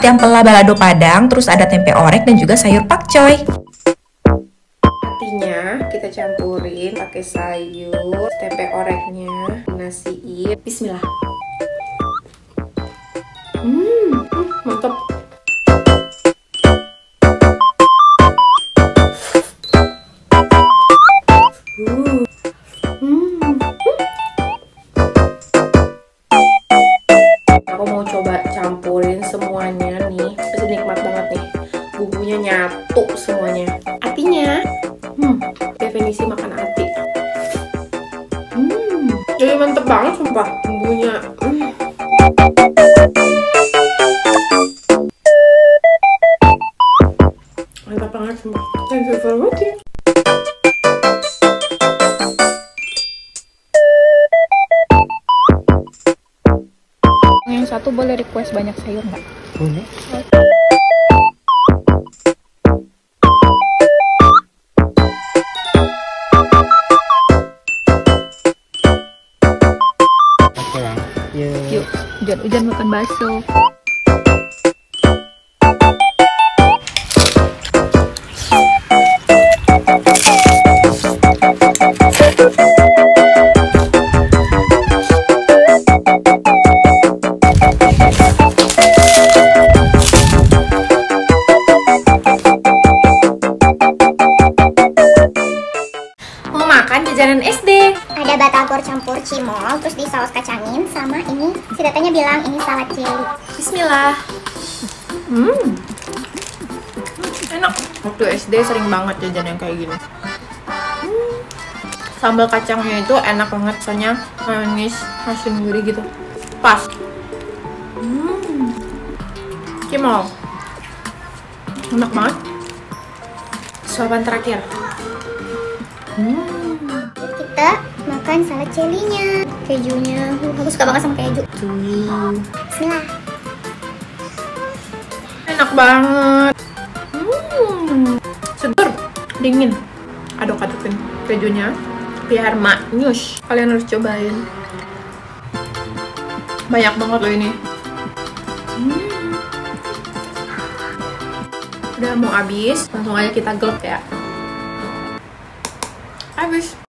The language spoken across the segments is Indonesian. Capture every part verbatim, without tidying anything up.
pela balado Padang, terus ada tempe orek dan juga sayur pakcoy. Nya kita campurin pakai sayur, tempe oreknya, nasiin. Bismillah. Hmm, mantap. Uh. Hmm. Aku mau coba campurin semuanya nih. Pasti nikmat banget nih. Bumbunya nyatu semuanya. Artinya Hmm, definisi makan hati. Hmm, jadi mantep banget sumpah bumbunya. Hmm. Mantap banget sumpah. Thank you for watching. Yang satu boleh request banyak sayur nggak? Boleh. Yuk, hujan-hujan makan bakso. Mau makan jajanan S D. Ada batagor campur cimol, terus di saus kacangin, sama ini si tetenya bilang ini salad cili. Bismillah. Hmm. Enak. Waktu S D sering banget jajan yang kayak gini. Hmm. Sambal kacangnya itu enak banget, soalnya manis, asin gurih gitu. Pas. Hmm. Cimol. Enak banget. Suapan terakhir. Hmm. Kita makan salad celinya, kejunya. Aku suka banget sama keju. Bismillah. Enak banget. Hmm. Seger, dingin. Aduk-adukin kejunya biar maknyus. Kalian harus cobain. Banyak banget loh ini. Hmm. Udah mau habis, langsung aja kita gluk ya. Habis.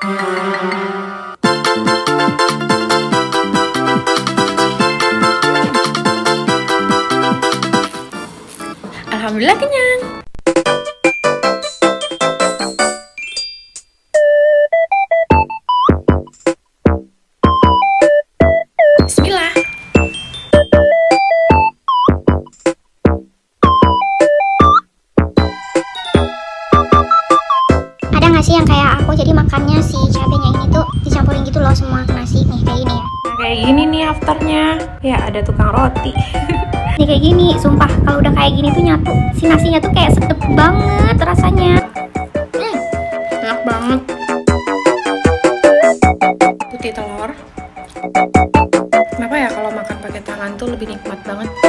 Bye. nggak sih yang kayak aku, jadi makannya si cabenya ini tuh dicampurin gitu loh semua ke nasi nih kayak gini ya. Nah, kayak gini nih afternya ya, ada tukang roti. Nih kayak gini, sumpah kalau udah kayak gini tuh nyatu si nasinya tuh kayak sedep banget rasanya. Hmm, enak banget. Putih telur, kenapa ya kalau makan pakai tangan tuh lebih nikmat banget.